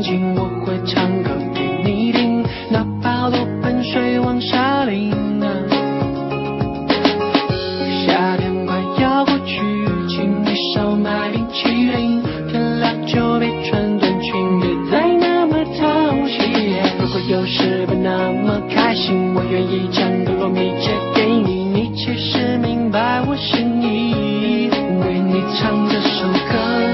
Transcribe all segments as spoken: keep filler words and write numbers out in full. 安静，我会唱歌给你听，哪怕落盆水往下淋啊。夏天快要过去，请你少买冰淇淋，天冷就别穿短裙，别再那么淘气。如果有时不那么开心，我愿意将更多秘诀给你，你其实明白我心意。为你唱这首歌。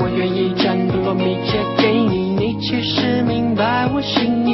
我愿意将更多秘诀给你，你其实明白我心意。